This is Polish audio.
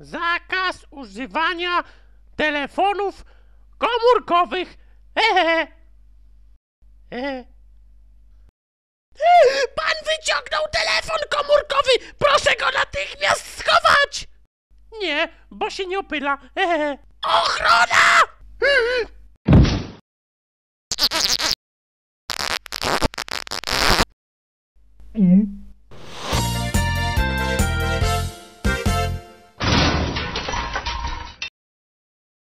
Zakaz używania telefonów komórkowych. Pan wyciągnął telefon komórkowy! Proszę go natychmiast schować! Nie, bo się nie opyla. Ochrona!